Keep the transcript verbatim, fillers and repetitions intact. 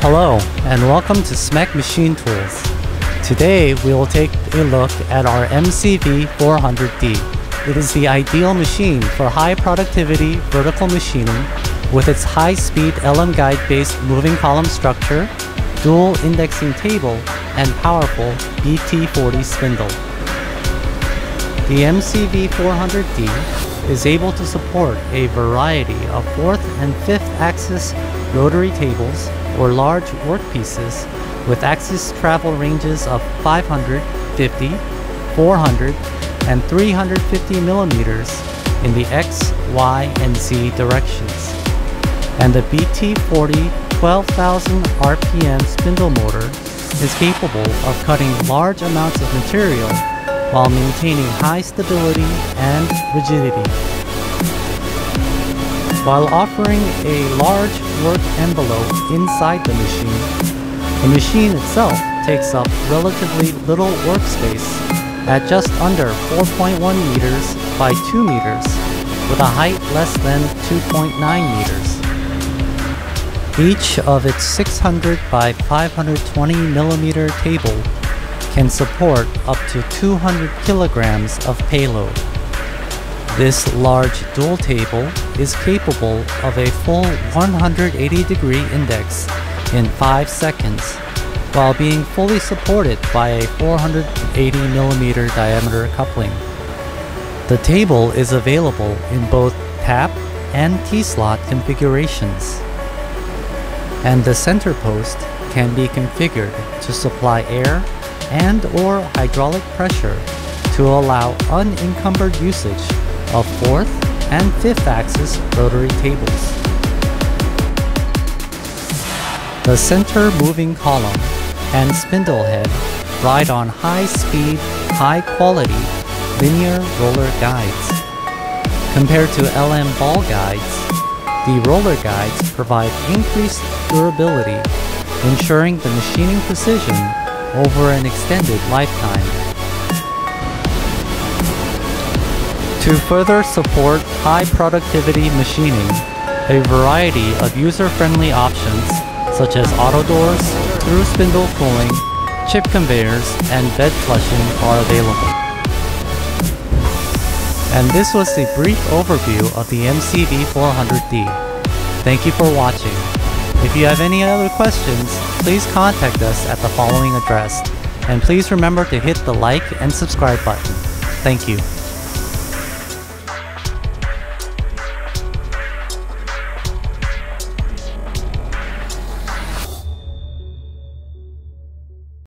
Hello and welcome to S M E C Machine Tools. Today we will take a look at our M C V four hundred D. It is the ideal machine for high productivity vertical machining with its high speed L M Guide based moving column structure, dual indexing table, and powerful B T forty spindle. The M C V four hundred D is able to support a variety of fourth and fifth axis rotary tables or large workpieces with axis travel ranges of five hundred fifty, four hundred, and three hundred fifty millimeters in the X, Y, and Z directions. And the B T forty twelve thousand R P M spindle motor is capable of cutting large amounts of material while maintaining high stability and rigidity. While offering a large work envelope inside the machine, the machine itself takes up relatively little workspace at just under four point one meters by two meters with a height less than two point nine meters. Each of its six hundred by five hundred twenty millimeter table can support up to two hundred kilograms of payload. This large dual table is capable of a full one hundred eighty degree index in five seconds while being fully supported by a four hundred eighty millimeter diameter coupling. The table is available in both tap and T-slot configurations, and the center post can be configured to supply air and or hydraulic pressure to allow unencumbered usage of fourth and fifth axis rotary tables. The center moving column and spindle head ride on high-speed, high-quality linear roller guides. Compared to L M ball guides, the roller guides provide increased durability, ensuring the machining precision over an extended lifetime. To further support high productivity machining, a variety of user-friendly options such as auto doors, through spindle cooling, chip conveyors, and bed flushing are available. And this was the brief overview of the M C V four hundred D. Thank you for watching. If you have any other questions, please contact us at the following address. And please remember to hit the like and subscribe button. Thank you.